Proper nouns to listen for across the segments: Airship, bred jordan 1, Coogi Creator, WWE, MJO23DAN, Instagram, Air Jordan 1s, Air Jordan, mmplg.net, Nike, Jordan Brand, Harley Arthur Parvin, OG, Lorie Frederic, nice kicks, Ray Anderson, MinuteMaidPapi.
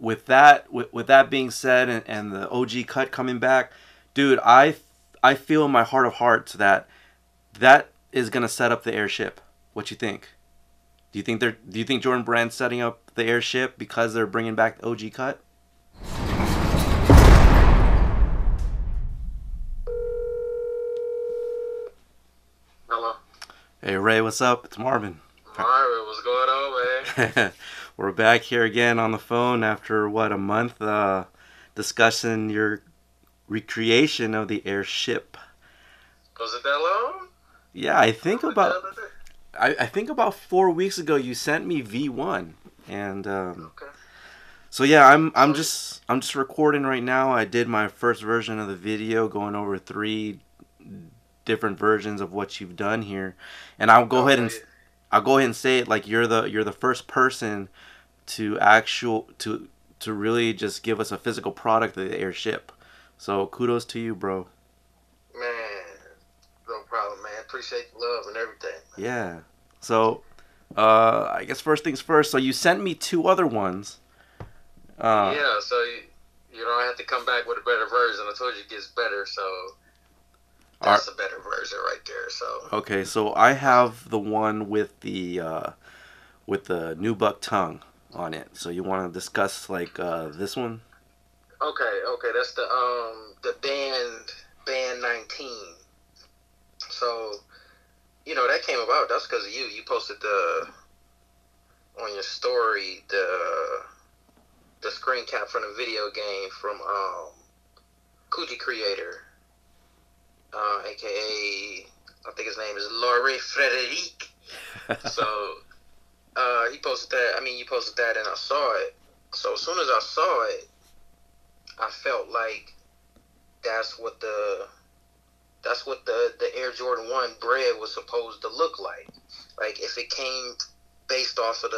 with that being said, and the OG cut coming back, dude, I feel in my heart of hearts that is gonna set up the Airship. What you think? Do you think Jordan Brand's setting up the Airship because they're bringing back the OG cut? Hello. Hey Ray, what's up? It's Marvin. All right, what's going on, man? We're back here again on the phone after what, a month, discussing your recreation of the Airship. Was it that long? Yeah, I think about 4 weeks ago you sent me V1, and okay. So yeah, I'm just recording right now. I did my first version of the video, going over 3 different versions of what you've done here, and I'll go ahead and say it, like, you're the first person to really just give us a physical product of the Airship. So kudos to you, bro. Man, no problem, man. Appreciate the love and everything, man. Yeah. So, I guess first things first. So you sent me 2 other ones. Yeah. So you know, I have to come back with a better version. I told you it gets better. So that's a better version right there. So. Okay. So I have the one with the new buck tongue on it. So you want to discuss, like, this one? Okay, that's the band 19. So, you know, that came about, that's because of you. You posted on your story the screen cap from the video game from Coogi Creator, aka, I think his name is Lorie Frederic. So he posted that. I mean, you posted that, and I saw it. So as soon as I saw it, I felt like that's what the Air Jordan 1 bread was supposed to look like. Like, if it came based off of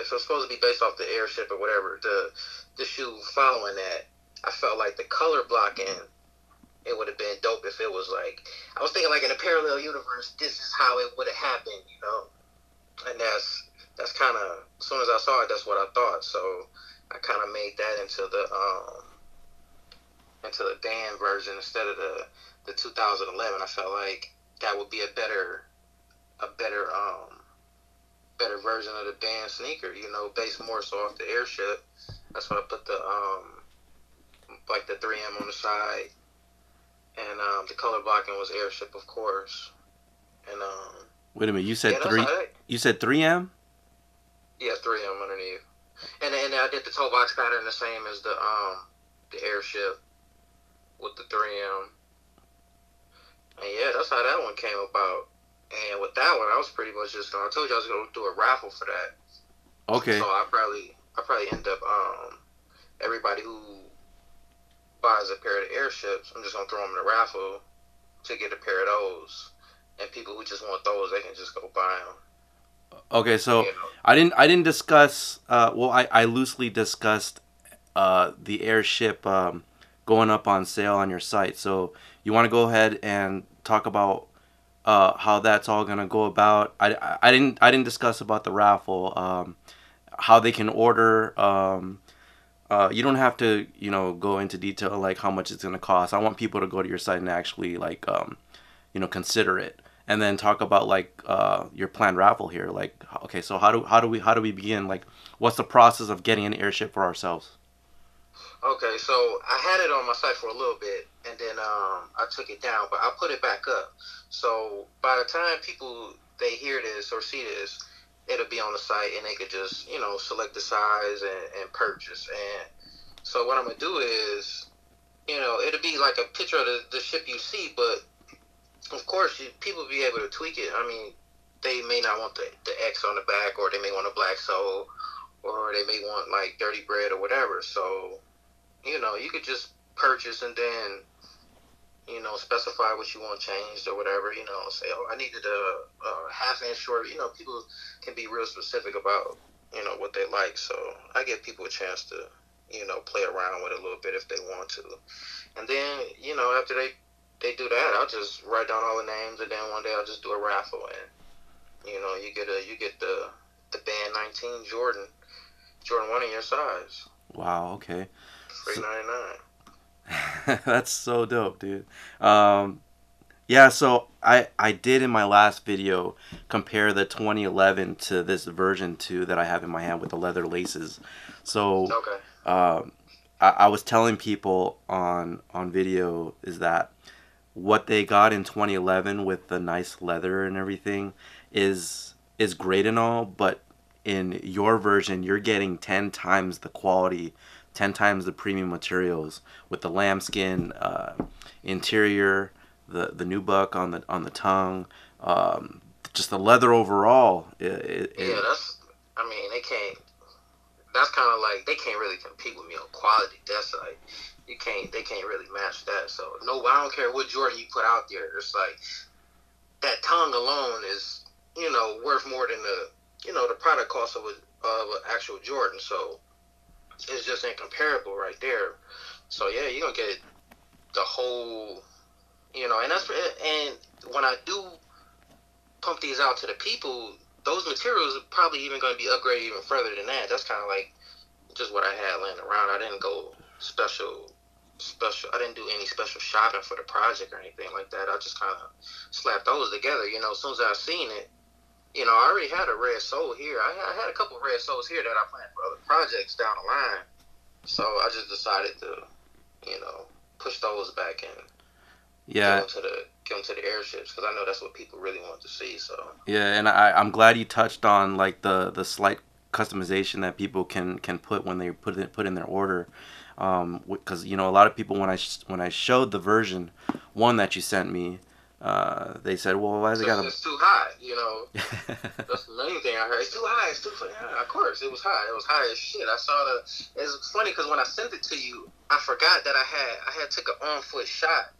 if it was supposed to be based off the Airship or whatever, the shoe following that, I felt like the color blocking, it would have been dope if it was like, I was thinking, like, in a parallel universe, this is how it would have happened, you know? And that's kind of, as soon as I saw it, that's what I thought. So I kind of made that into the Dan version instead of the 2011. I felt like that would be a better version of the Dan sneaker, you know, based more so off the Airship. That's why I put the like the 3M on the side, and the color blocking was Airship, of course. And wait a minute, you said, yeah, 3M? Yeah, 3M underneath. And I did the toe box pattern the same as the Airship, with the 3M. And yeah, that's how that one came about. And with that one, I was pretty much just gonna, I told you I was gonna do a raffle for that. Okay. So I probably end up, everybody who buys a pair of the Airships, I'm just gonna throw them in a raffle to get a pair of those. And people who just want those, they can just go buy them. Okay, so you know. I didn't discuss. Well, I loosely discussed the Airship going up on sale on your site. So you want to go ahead and talk about how that's all going to go about. I didn't discuss about the raffle, how they can order. You don't have to, you know, go into detail like how much it's going to cost. I want people to go to your site and actually, like, you know, consider it, and then talk about, like, your planned raffle here. Like, okay, so how do we begin? Like, what's the process of getting an Airship for ourselves? Okay, so I had it on my site for a little bit, and then I took it down, but I put it back up. So by the time people, they hear this or see this, it'll be on the site, and they could just, you know, select the size and purchase. And so what I'm going to do is, you know, it'll be like a picture of the ship you see, but of course people be able to tweak it. I mean, they may not want the X on the back, or they may want a black sole, or they may want, like, dirty bread or whatever. So, you know, you could just purchase and then, you know, specify what you want changed or whatever, you know, say, oh, I needed a half-inch short. You know, people can be real specific about, you know, what they like. So I give people a chance to, you know, play around with it a little bit if they want to. And then, you know, after they do that, I'll just write down all the names, and then one day I'll just do a raffle, and, you know, you get the band 19 Jordan 1 in your size. Wow, okay. $3.99. That's so dope, dude. Yeah, so I did in my last video compare the 2011 to this version 2 that I have in my hand with the leather laces. So okay. I was telling people on video is that what they got in 2011 with the nice leather and everything is great and all, but in your version you're getting 10 times the quality, 10 times the premium materials with the lambskin interior, the nubuck on the tongue, just the leather overall. Yeah, that's, I mean, they can't, that's kind of like, they can't really compete with me on quality. That's like, you can't, they can't really match that. So no, I don't care what Jordan you put out there, it's like that tongue alone is, you know, worth more than the, you know, the product cost of an actual Jordan. So it's just incomparable right there. So yeah, you're gonna get the whole, you know, and that's, and when I do pump these out to the people, those materials are probably even going to be upgraded even further than that. That's kind of like just what I had laying around. I didn't go special. I didn't do any special shopping for the project or anything like that. I just kind of slapped those together. You know, as soon as I seen it, you know, I already had a red sole here. I had a couple of red soles here that I planned for other projects down the line. So I just decided to, you know, push those back in. Yeah. Give them to the airships, because I know that's what people really want to see. So yeah, and I'm glad you touched on like the slight customization that people can put when they put in their order, because you know a lot of people when I showed the version 1 that you sent me, they said, well, why is it got? It's too high, you know. That's the main thing I heard. It's too high. It's too fucking high. Of course, it was high. It was high as shit. I saw the. It's funny because when I sent it to you, I forgot that I had took an on-foot shot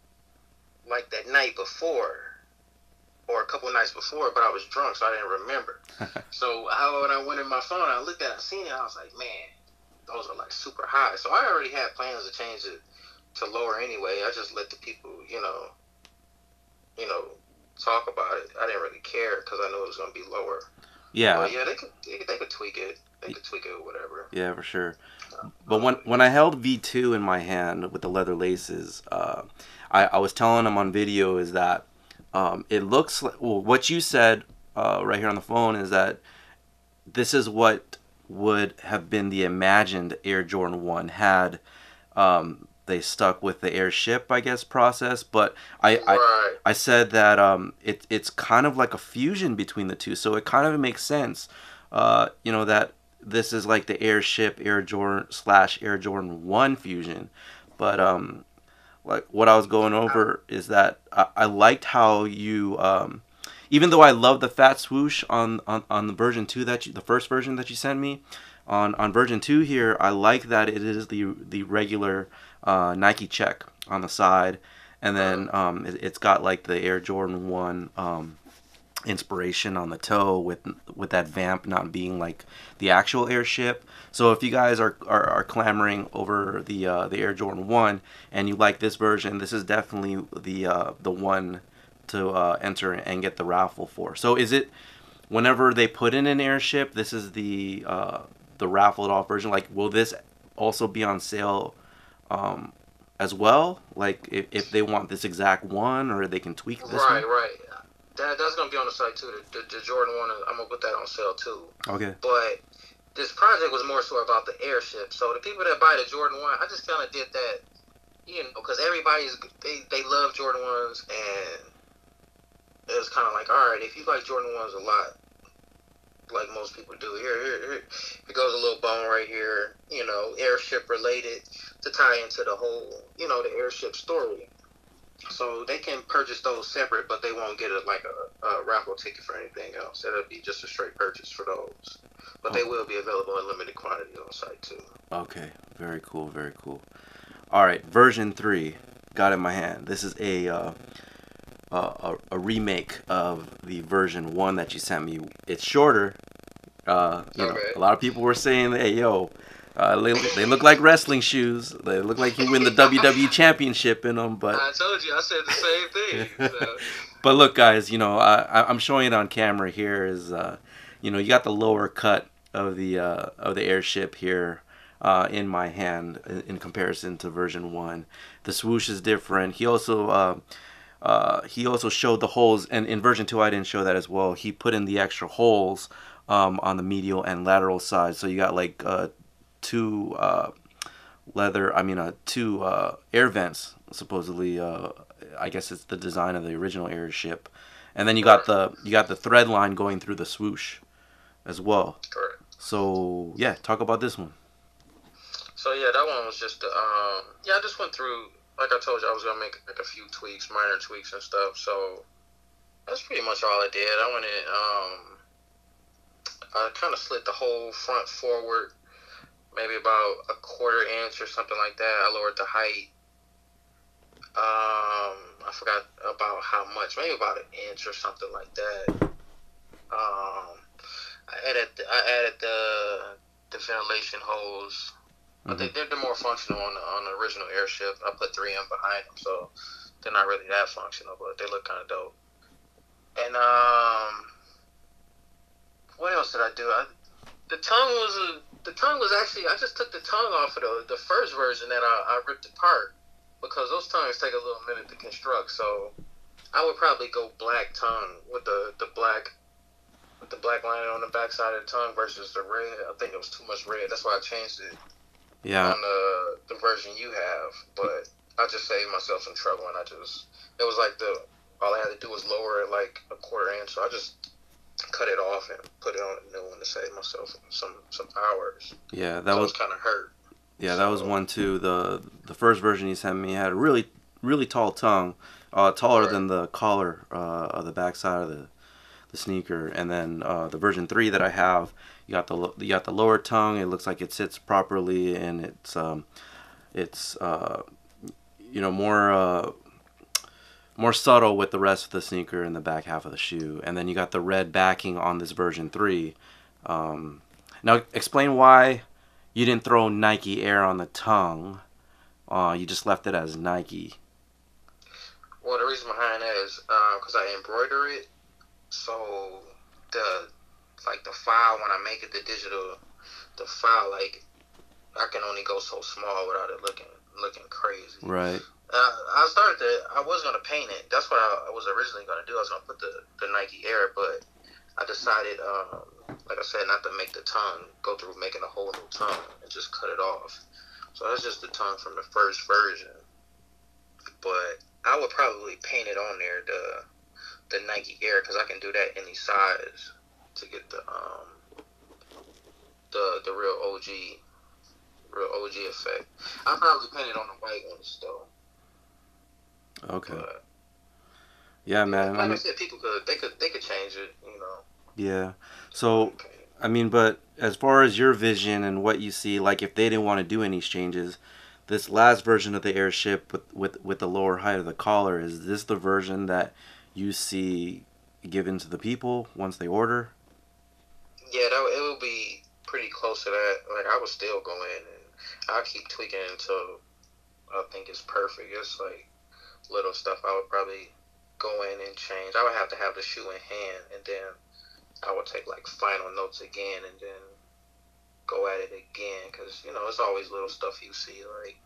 like that night before or a couple nights before, but I was drunk, so I didn't remember. So when I went in my phone, I looked at it, I seen it, I was like, man, those are like super high. So I already had plans to change it to lower anyway. I just let the people, you know, talk about it. I didn't really care because I knew it was going to be lower. Yeah. But yeah, they could tweak it. They could tweak it or whatever. Yeah, for sure. But when I held V2 in my hand with the leather laces, I was telling them on video is that it looks like, well, what you said right here on the phone is that this is what would have been the imagined Air Jordan 1 had they stuck with the Airship, I guess, process. But I said that it's kind of like a fusion between the two, so it kind of makes sense, you know, that this is like the Airship Air Jordan / Air Jordan 1 fusion. But like what I was going over is that I liked how you, even though I love the fat swoosh on the version 2 that you, the first version that you sent me, on version 2 here, I like that it is the regular Nike check on the side, and then it's got like the Air Jordan 1 inspiration on the toe with that vamp not being like the actual Airship. So if you guys are clamoring over the Air Jordan 1 and you like this version, this is definitely the one to enter and get the raffle for. So is it whenever they put in an Airship, this is the raffled off version? Like, will this also be on sale as well? Like if they want this exact one, or they can tweak this one? Right. That's going to be on the site, too. The Jordan 1, I'm going to put that on sale, too. Okay. But this project was more so about the Airship. So the people that buy the Jordan 1, I just kind of did that, you know, because everybody's, they love Jordan 1s, and it was kind of like, all right, if you like Jordan 1s a lot, like most people do, here it goes a little bone right here, you know, Airship related to tie into the whole, you know, the Airship story. So they can purchase those separate, but they won't get a raffle ticket for anything else. It'll be just a straight purchase for those. But they will be available in limited quantity on site too. Okay, very cool, very cool. All right, version 3 got in my hand. This is a remake of the version 1 that you sent me. It's shorter. You know, a lot of people were saying, hey, yo. They look like wrestling shoes. They look like you win the WWE Championship in them. But I told you, I said the same thing. So. But look, guys, you know, I'm showing it on camera here. Is you know, you got the lower cut of the Airship here in my hand in comparison to version 1. The swoosh is different. He also showed the holes, and in version 2 I didn't show that as well. He put in the extra holes on the medial and lateral side, so you got like two air vents, supposedly. I guess it's the design of the original Airship. And then you got the thread line going through the swoosh as well. Correct. So yeah, talk about this one. So yeah, that one was just I just went through, like I told you, I was gonna make like a few tweaks, minor tweaks and stuff. So that's pretty much all I did. I went in, I kind of slid the whole front forward, maybe about a 1/4 inch or something like that. I lowered the height. I forgot about how much, maybe about 1 inch or something like that. I added the ventilation holes. Mm-hmm. I think they're more functional on the original Airship. I put 3M behind them, so they're not really that functional, but they look kind of dope. And what else did I do? The tongue was actually I just took the tongue off of the first version that I ripped apart, because those tongues take a little minute to construct. So I would probably go black tongue with the black lining on the backside of the tongue versus the red. I think it was too much red. That's why I changed it. Yeah. On the version you have, but I just saved myself some trouble, and it was like all I had to do was lower it like a 1/4 inch. So I just cut it off and put it on a new one to save myself some hours. Yeah, that was kind of hurt. Yeah, that was one too. The first version he sent me had a really, really tall tongue, taller than the collar of the backside of the sneaker. And then the version 3 that I have, you got the lower tongue. It looks like it sits properly, and it's you know, more subtle with the rest of the sneaker in the back half of the shoe. And then you got the red backing on this version 3. Now explain why you didn't throw Nike Air on the tongue. You just left it as Nike. Well, the reason behind that is because I embroider it. So the file, when I make it the file, like, I can only go so small without it looking crazy. Right. I was gonna paint it. That's what I was originally gonna do. I was gonna put the Nike Air, but I decided, like I said, not to make the tongue, go through making a whole new tongue, and just cut it off. So that's just the tongue from the first version. But I would probably paint it on there, the Nike Air, because I can do that any size to get the real OG effect. I'll probably paint it on the white ones, though. Okay. But, yeah, man. Like I said, people could change it, you know. Yeah. So, I mean, but as far as your vision and what you see, like if they didn't want to do any changes, this last version of the Airship with the lower height of the collar, is this the version that you see given to the people once they order? Yeah, it will be pretty close to that. Like, I would still go in and I'll keep tweaking until I think it's perfect. It's like little stuff I would probably go in and change. I would have to have the shoe in hand, and then I would take like final notes again, and then go at it again, because you know it's always little stuff you see, like,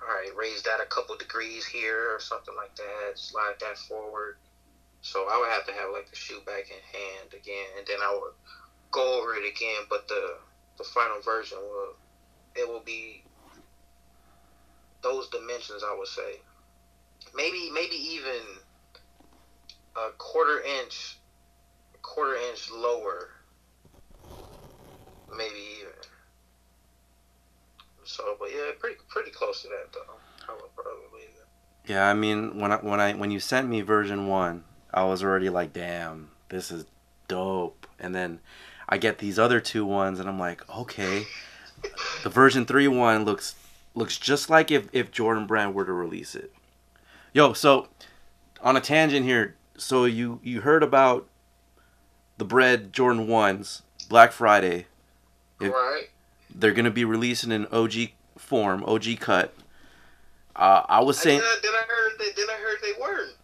all right, raise that a couple degrees here or something like that, slide that forward. So I would have to have like the shoe back in hand again, and then I would go over it again. But the final version will be those dimensions, I would say, maybe even a 1/4 inch lower, maybe even. So, but yeah, pretty close to that though. I would probably believe it. Yeah, I mean, when you sent me version 1, I was already like, damn, this is dope. And then I get these other 2 ones, and I'm like, okay, the version 3 one looks just like if Jordan Brand were to release it. Yo, so on a tangent here, so you heard about the bread Jordan 1s, Black Friday. Right. They're going to be releasing an OG form, OG cut. I was saying... Then I heard they weren't.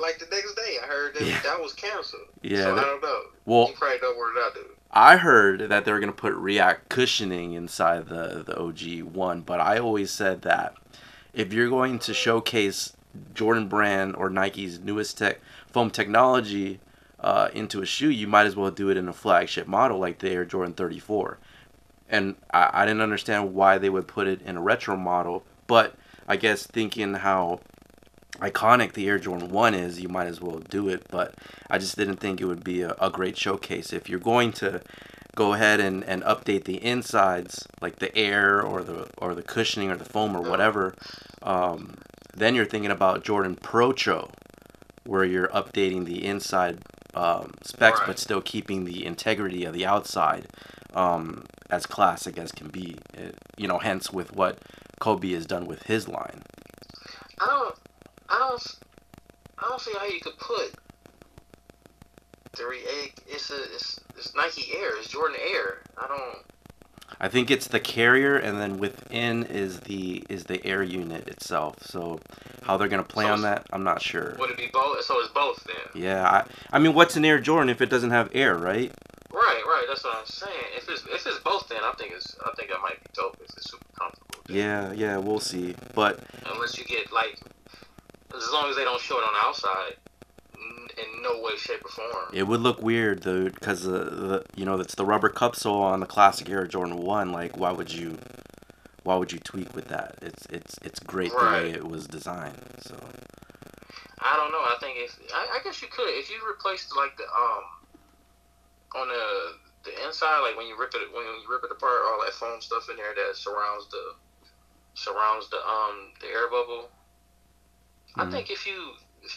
Like the next day, I heard that was canceled. Yeah. So I don't know. Well, you probably know what I do. I heard that they were going to put React cushioning inside the OG one, but I always said that if you're going to showcase Jordan Brand or Nike's newest foam technology into a shoe, you might as well do it in a flagship model like the Air Jordan 34. And I didn't understand why they would put it in a retro model, but I guess thinking how iconic the Air Jordan 1 is, you might as well do it. But I just didn't think it would be a great showcase. If you're going to go ahead and update the insides, like the air or the cushioning or the foam or whatever, then you're thinking about Jordan Procho, where you're updating the inside specs, but still keeping the integrity of the outside as classic as can be. You know, hence with what Kobe has done with his line. I don't see how you could put it's Nike Air, it's Jordan Air. I think it's the carrier, and then within is the air unit itself. So how they're gonna play on that, I'm not sure. Would it be both? So it's both then. Yeah, I mean, what's an Air Jordan if it doesn't have air, right? Right. That's what I'm saying. If it's both, then I think it might be dope if it's super comfortable. Then. Yeah, we'll see. But unless you get like, as long as they don't show it on the outside, in no way, shape, or form. It would look weird, dude, because you know, it's the rubber cup sole on the classic Air Jordan 1. Like, why would you tweak with that? It's great the way it was designed. So I don't know. I think I guess you could, if you replaced like the on the inside, like when you rip it apart, all that foam stuff in there that surrounds the air bubble. Mm-hmm. I think if you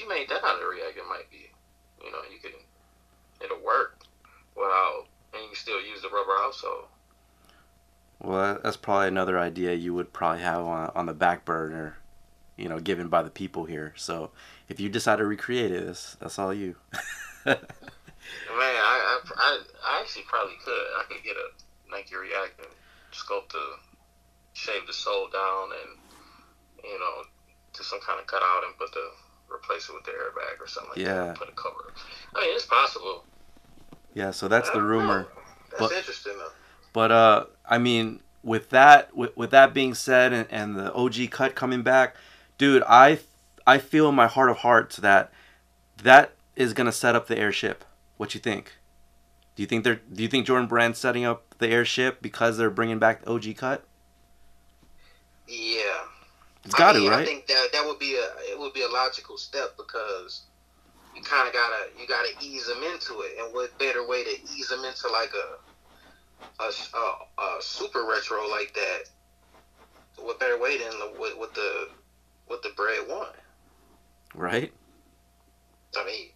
made that out of React, it might be, you know, it'll work without, and you can still use the rubber outsole. Well, that's probably another idea you would probably have on the back burner, you know, given by the people here. So if you decide to recreate it, that's all you. Man, I actually probably could. I could get a Nike React and sculpt shave the sole down and, you know, do some kind of cutout and replace it with the airbag or something like that. Put a cover. I mean, it's possible. Yeah, so that's the rumor. That's interesting though. But I mean, with that being said, and the OG cut coming back, dude, I feel in my heart of hearts that is gonna set up the Airship. What you think? Do you think Jordan Brand's setting up the Airship because they're bringing back the OG cut? Yeah. It's got to, right? I think that would be a logical step, because you kind of gotta ease them into it, and what better way to ease them into like a super retro like that? What better way than what the bread won? Right. I mean,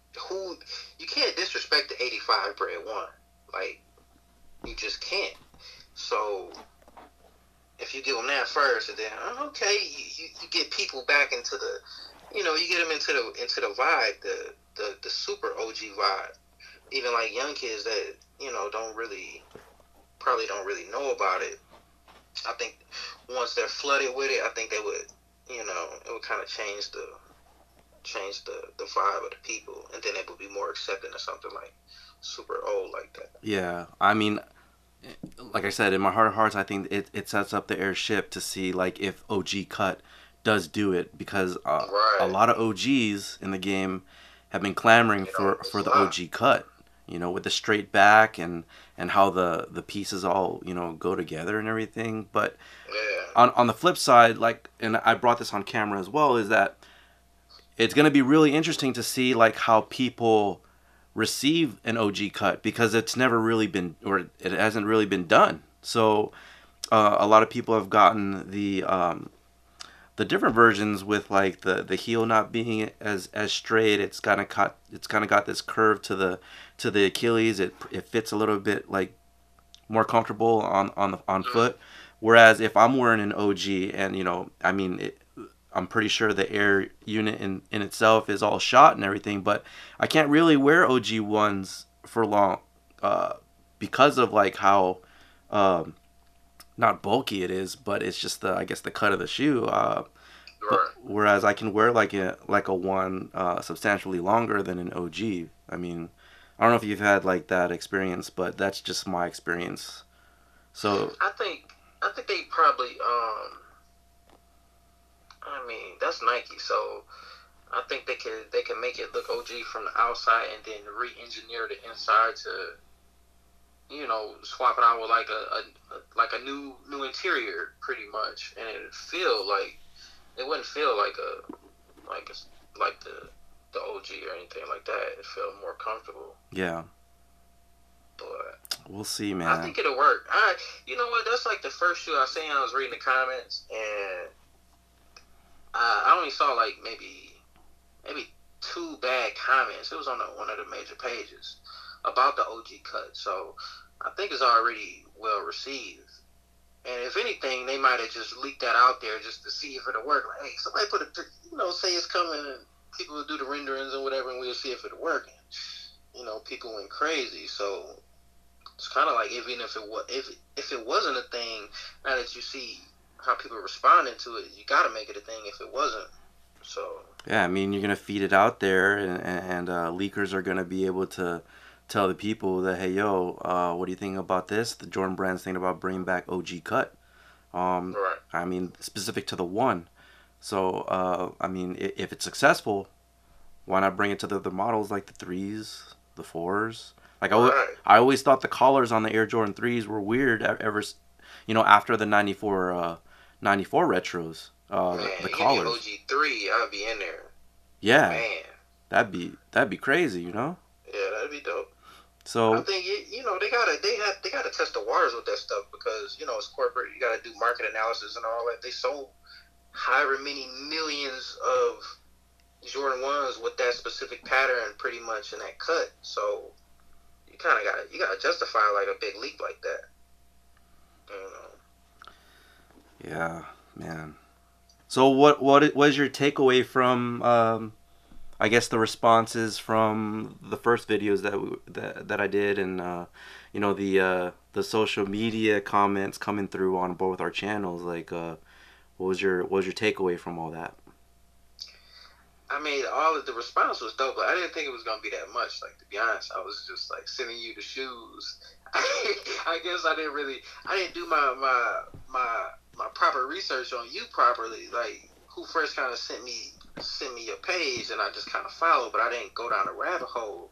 you can't disrespect the 85 bread won, like you just can't. So. If you give them that first, and then you get people back into the, you know, you get them into the vibe, the super OG vibe. Even like young kids that, you know, don't really know about it. I think once they're flooded with it, I think they would, you know, it would kind of change the vibe of the people, and then they would be more accepting of something like super old like that. Yeah, I mean. Like I said, in my heart of hearts, I think it sets up the Airship to see like if OG cut does do it, because a lot of OGs in the game have been clamoring for the OG cut, you know, with the straight back and how the pieces all, you know, go together and everything. But on the flip side, like, and I brought this on camera as well, is that it's going to be really interesting to see like how people receive an OG cut, because it's never really been, or it hasn't really been done. So a lot of people have gotten the different versions with like the heel not being as straight. It's kind of got this curve to the Achilles. It fits a little bit like more comfortable on foot. Whereas if I'm wearing an OG, and you know, I mean, I'm pretty sure the air unit in itself is all shot and everything, but I can't really wear OG ones for long because of like how not bulky it is, but it's just I guess the cut of the shoe. Whereas I can wear like a one substantially longer than an OG. I mean, I don't know if you've had like that experience, but that's just my experience. So I think they probably I mean, that's Nike, so I think they can make it look OG from the outside and then re-engineer the inside to, you know, swap it out with like a new interior pretty much, and it wouldn't feel like the OG or anything like that. It felt more comfortable. Yeah. But we'll see, man. I think it'll work. You know what? That's like the first shoe I seen. I was reading the comments, and I only saw like maybe two bad comments. It was on one of the major pages about the OG cut. So I think it's already well received. And if anything, they might have just leaked that out there just to see if it'll work. Like, hey, somebody put a, you know, say it's coming, and people will do the renderings and whatever, and we'll see if it'll work. And, you know, people went crazy. So it's kind of like, even if it wasn't a thing, now that you see how people responding to it, you got to make it a thing if it wasn't. So yeah, I mean, you're gonna feed it out there, and leakers are gonna be able to tell the people that, hey, yo, what do you think about this? The Jordan brand's thinking about bringing back OG cut. Right. I mean, specific to the one. So I mean, if it's successful, why not bring it to the other models like the 3s, the 4s? Like I always thought the collars on the Air Jordan 3s were weird. Ever, you know, after the '94 retros. Man, the collars. OG3, I'll be in there. Yeah, man, that'd be crazy, you know. Yeah, that'd be dope. So I think you know they gotta test the waters with that stuff, because you know it's corporate. You gotta do market analysis and all that. They sold however many millions of Jordan 1s with that specific pattern, pretty much in that cut. So you kind of gotta justify like a big leap like that. You know. Yeah, man. So what was your takeaway from, I guess, the responses from the first videos that I did, and you know, the social media comments coming through on both our channels? Like, what was your takeaway from all that? I mean, all of the response was dope, but I didn't think it was gonna be that much. Like, to be honest, I was just like sending you the shoes. I guess I didn't do my proper research on you properly. Like, who first kind of sent me your page, and I just kind of followed, but I didn't go down a rabbit hole.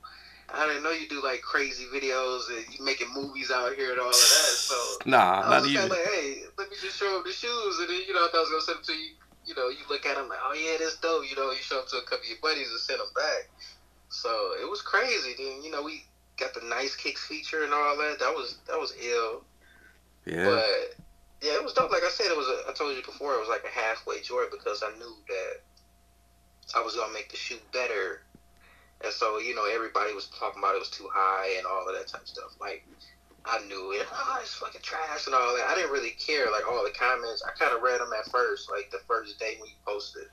I didn't know you do like crazy videos and you making movies out here and all of that. So nah, I was just like, hey, let me just show him the shoes, and then, you know, I was gonna send them to you. You know, you look at them like, oh yeah, that's dope. You know, you show them to a couple of your buddies and send them back. So it was crazy. Then, you know, we got the nice kicks feature and all that. That was ill. Yeah. But yeah, it was dope. Like I said, I told you before, it was like a halfway joy, because I knew that I was gonna make the shoe better, and so, you know, everybody was talking about it was too high and all of that type of stuff. Like, I knew it. Oh, it's fucking trash and all that. I didn't really care. Like, all the comments, I kind of read them at first, like the first day when you posted,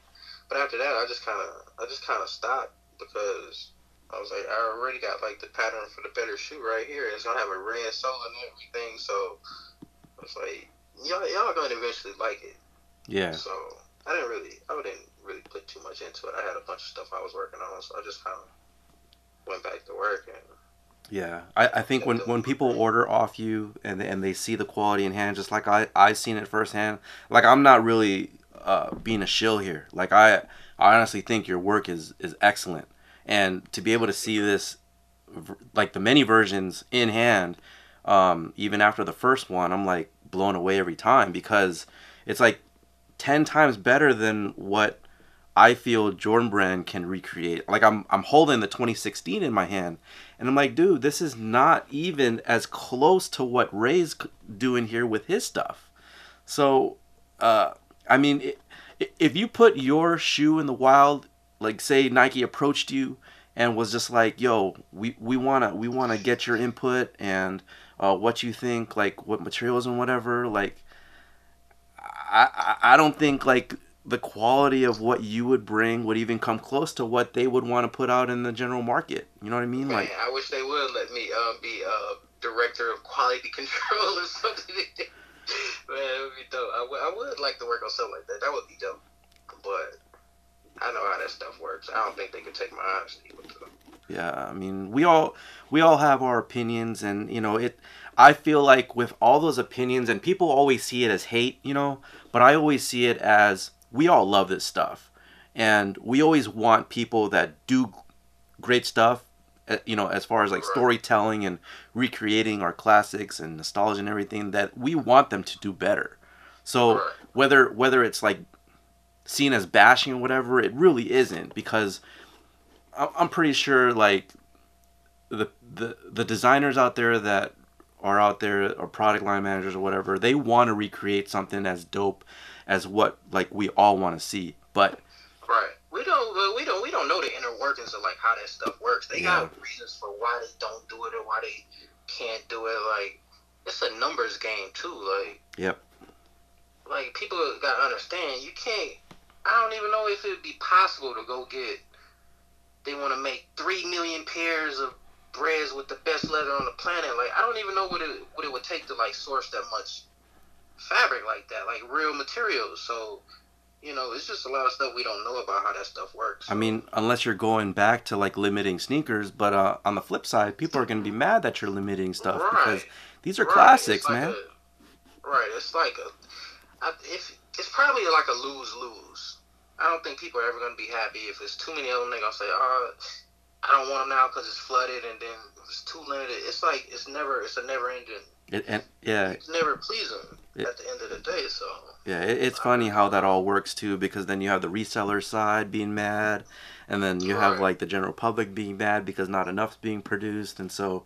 but after that, I just kind of stopped, because I was like, I already got like the pattern for the better shoe right here. It's gonna have a red sole and everything, so I was like, Y'all gonna eventually like it. Yeah. So I didn't really put too much into it. I had a bunch of stuff I was working on, so I just kind of went back to work. And yeah, I think when people order off you and they see the quality in hand, just like I seen it firsthand. Like, I'm not really being a shill here. Like, I honestly think your work is excellent, and to be able to see this, like the many versions in hand, even after the first one, I'm like blown away every time, because it's like 10 times better than what I feel Jordan Brand can recreate. Like, I'm holding the 2016 in my hand, and I'm like, dude, this is not even as close to what Ray's doing here with his stuff. So I mean, if you put your shoe in the wild, like say Nike approached you and was just like, yo, we wanna get your input and what you think, like what materials and whatever. Like, I don't think like the quality of what you would bring would even come close to what they would want to put out in the general market. You know what I mean? Man, like, I wish they would let me be a director of quality control or something. Man, it would be dope. I would like to work on something like that. That would be dope. But I know how that stuff works. I don't think they could take my honesty with them. Yeah, I mean, we all have our opinions, and you know, I feel like with all those opinions, and people always see it as hate, you know, but I always see it as we all love this stuff, and we always want people that do great stuff, you know, as far as like storytelling and recreating our classics and nostalgia and everything, that we want them to do better. So whether it's like seen as bashing or whatever, it really isn't, because I'm pretty sure like the designers out there that are out there, or product line managers or whatever, they want to recreate something as dope as what like we all want to see. But we don't know the inner workings of like how that stuff works. They got reasons for why they don't do it or why they can't do it. Like, it's a numbers game too. Like, yep. Like, people gotta understand, you can't. I don't even know if it'd be possible to go get. They want to make 3 million pairs of breads with the best leather on the planet. Like, I don't even know what it would take to like source that much fabric like that, like real materials. So, you know, it's just a lot of stuff we don't know about how that stuff works. I mean, unless you're going back to like limiting sneakers, but on the flip side, people are going to be mad that you're limiting stuff because these are classics, like, man. It's like it's probably like a lose-lose. I don't think people are ever going to be happy. If it's too many of them, they're going to say, oh, I don't want them now because it's flooded, and then it's too limited. It's like, it's a never ending. It's never pleasing at the end of the day, so. Yeah, it's funny how that all works too, because then you have the reseller side being mad, and then you have like the general public being mad because not enough's being produced, and so.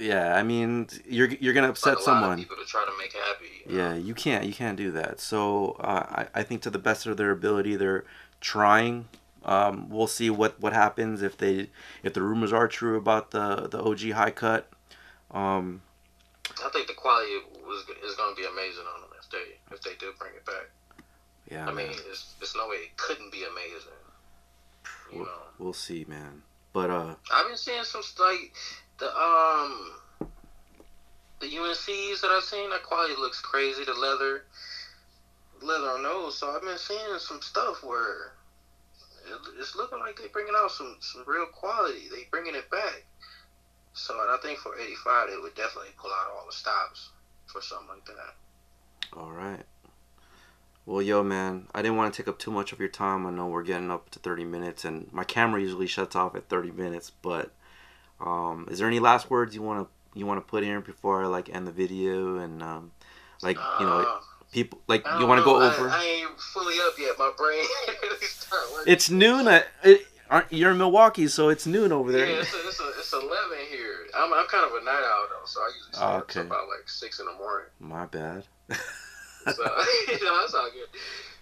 Yeah, I mean, you're gonna upset someone. A lot of people to try to make happy. Yeah, you can't do that. So I think to the best of their ability, they're trying. We'll see what happens if the rumors are true about the OG high cut. I think the quality is gonna be amazing on them if they do bring it back. Yeah, I mean, there's no way it couldn't be amazing. You know, we'll see, man. But I've been seeing some like. The UNCs that I've seen, that quality looks crazy. The leather on those. So I've been seeing some stuff where it's looking like they're bringing out some real quality. They bringing it back. So, and I think for 85, they would definitely pull out all the stops for something like that. All right. Well, yo, man, I didn't want to take up too much of your time. I know we're getting up to 30 minutes, and my camera usually shuts off at 30 minutes, but. Is there any last words you want to put in before I like end the video and like, you know, people like you want to go over? I ain't fully up yet. My brain really started working. It's noon. You're in Milwaukee, so it's noon over there. Yeah, it's 11 here. I'm kind of a night owl though, so I usually start up about like 6 in the morning. My bad. So you know, that's all good.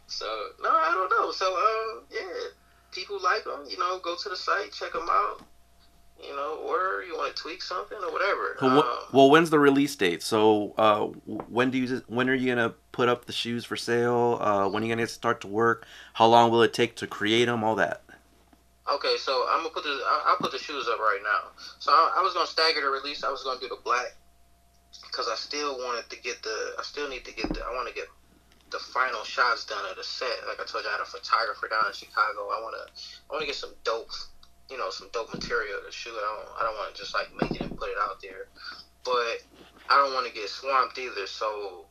So no, I don't know. So yeah, people like them. You know, go to the site, check them out. You know, or you want to tweak something or whatever. Well, when's the release date? So, when are you gonna put up the shoes for sale? When are you gonna start to work? How long will it take to create them? All that. Okay, so I'm gonna put the I'll put the shoes up right now. So I was gonna stagger the release. I was gonna do the black because I want to get the final shots done of the set. Like I told you, I had a photographer down in Chicago. I want to get some dope. You know, some dope material to shoot. I don't want to just like make it and put it out there, but I don't want to get swamped either. So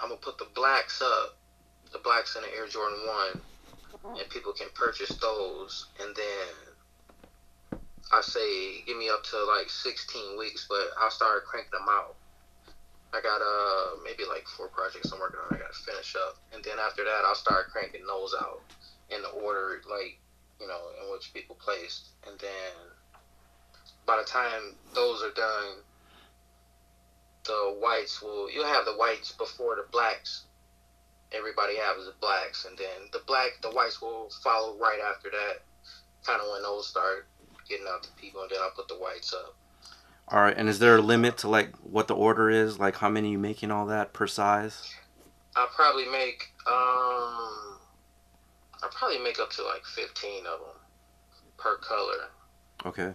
I'm gonna put the blacks up, the blacks in the Air Jordan 1, and people can purchase those. And then I say give me up to like 16 weeks, but I'll start cranking them out. I got maybe like 4 projects I'm working on. I gotta finish up, and then after that I'll start cranking those out in the order like. You know, in which people placed, and then by the time those are done, you'll have the whites before the blacks. Everybody has the blacks, and then the whites will follow right after that, kind of when those start getting out to people, and then I'll put the whites up. All right, and is there a limit to, like, what the order is? Like, how many you make and all that per size? I'll probably make, up to like 15 of them per color. Okay.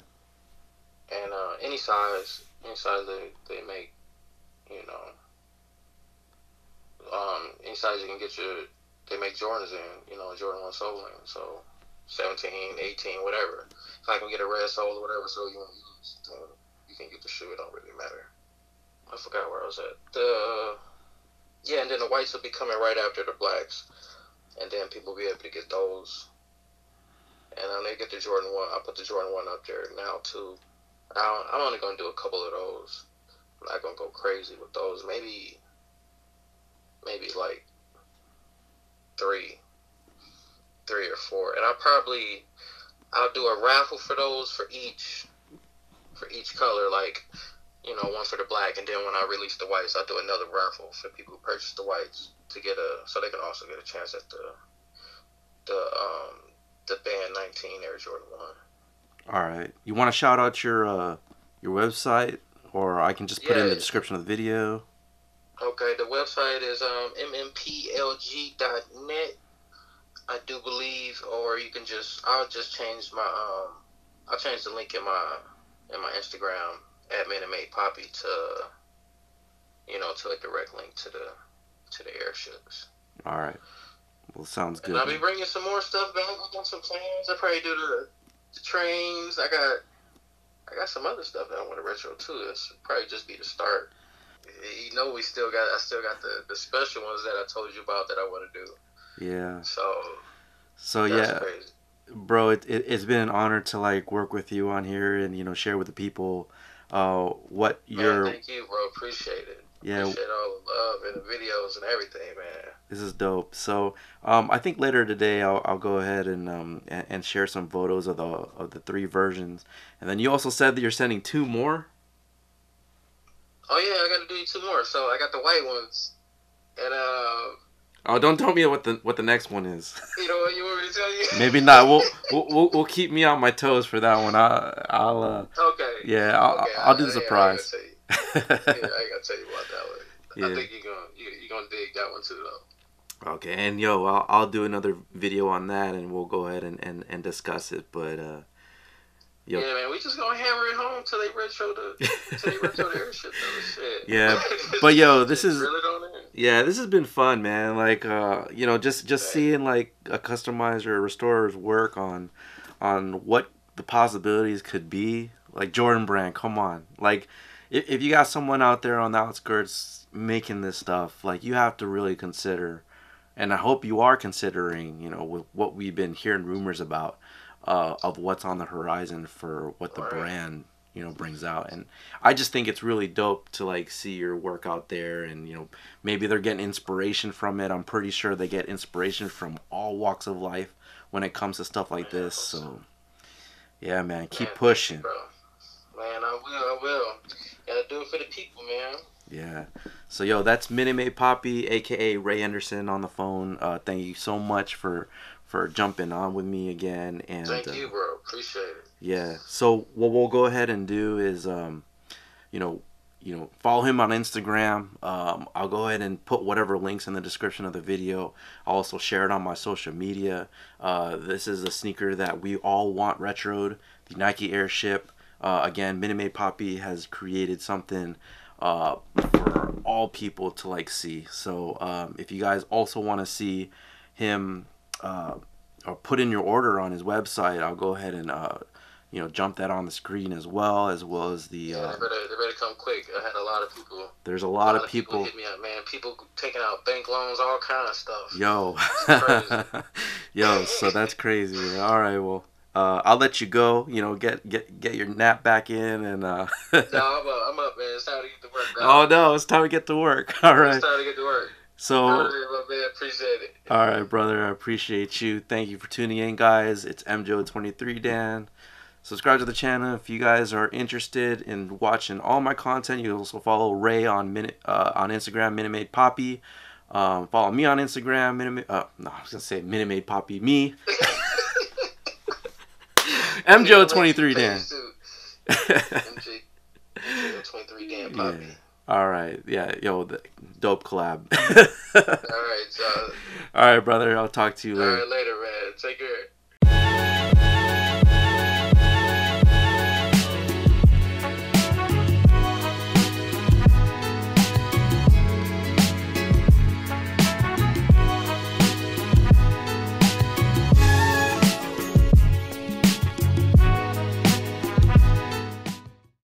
And any size they make, you know, any size you can get they make Jordans in, you know, Jordan 1 soling. So 17, 18, whatever. It's not gonna get a red sole or whatever, so you wanna use, you can get the shoe, it don't really matter. I forgot where I was at. Yeah, and then the whites will be coming right after the blacks, and then people will be able to get those. And then they get the Jordan 1. I put the Jordan 1 up there now, too. I'm only going to do a couple of those. I'm not going to go crazy with those. Maybe like three or four. And I'll do a raffle for those for each color, like, you know, one for the black, and then when I release the whites, I'll do another raffle for people who purchase the whites to get so they can also get a chance at the Ban 19 Air Jordan 1. All right. You want to shout out your website, or I can just put in the description of the video? Okay, the website is mmplg.net, I do believe, or you can I'll just change my I'll change the link in my Instagram at MinuteMaidPapi to, you know, to a direct link to the airships. All right. Well, sounds good. And I'll be bringing some more stuff back. I got some plans. I probably do the trains. I got some other stuff that I want to retro too. This probably just be the start. You know, I still got the special ones that I told you about that I want to do. Yeah. So that's crazy. Bro, it's been an honor to like work with you on here and, you know, share with the people thank you, bro. Appreciate it. Yeah. Appreciate all the love and the videos and everything, man. This is dope. So, I think later today I'll go ahead and share some photos of the three versions. And then you also said that you're sending two more. Oh yeah, I got to do two more. So I got the white ones, and oh, don't tell me what the next one is. You know what you want me to tell you? Maybe not. We'll keep me on my toes for that one. I'll okay. Yeah, I'll do the surprise. I gotta tell you about that one. Yeah. I think you're gonna dig that one too, though. Okay, and yo, I'll do another video on that, and we'll go ahead and discuss it. But yo. Yeah, man, we just gonna hammer it home till they retro the airship though. Shit. Yeah, but yo, this has been fun, man. Like you know, just seeing like a customizer or restorer's work on what the possibilities could be. Like Jordan Brand, come on, like. If you got someone out there on the outskirts making this stuff, like, you have to really consider, and I hope you are considering, you know, with what we've been hearing rumors about, of what's on the horizon for what the brand, you know, brings out. And I just think it's really dope to, like, see your work out there and, you know, maybe they're getting inspiration from it. I'm pretty sure they get inspiration from all walks of life when it comes to stuff like this. So, yeah, man, keep pushing. Man, I will. Gotta do it for the people, man. Yeah. So, yo, that's MinuteMaidPapi, a.k.a. Ray Anderson, on the phone. Thank you so much for jumping on with me again. And thank you, bro. Appreciate it. Yeah. So, what we'll go ahead and do is, you know, follow him on Instagram. I'll go ahead and put whatever links in the description of the video. I'll also share it on my social media. This is a sneaker that we all want retroed, the Nike Airship. Again, MinuteMaidPapi has created something for all people to like see. So if you guys also want to see him or put in your order on his website, I'll go ahead and you know, jump that on the screen as well as the. Yeah, they better come quick. I had a lot of people. There's a lot of people hit me up, man. People taking out bank loans, all kind of stuff. Yo, crazy. Yo, so that's crazy. Man. All right, well. I'll let you go, you know, get your nap back in and No, I'm up, man. It's time to get to work, bro. Oh no, it's time to get to work. All right. It's time to get to work. So I appreciate it. All right, brother, I appreciate you. Thank you for tuning in, guys. It's MJO23DAN. Subscribe to the channel if you guys are interested in watching all my content. You can also follow Ray on Instagram, MinuteMaidPapi. Follow me on Instagram, I was gonna say MinuteMaidPapi me. MJO23DAN. MJO23DAN, Poppy. Yeah. All right. Yeah. Yo, the dope collab. All right, John. All right, brother. I'll talk to you later. All right, later, man. Take care.